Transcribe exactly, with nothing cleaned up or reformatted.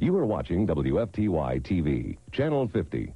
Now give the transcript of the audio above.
You are watching W F T Y T V, Channel fifty.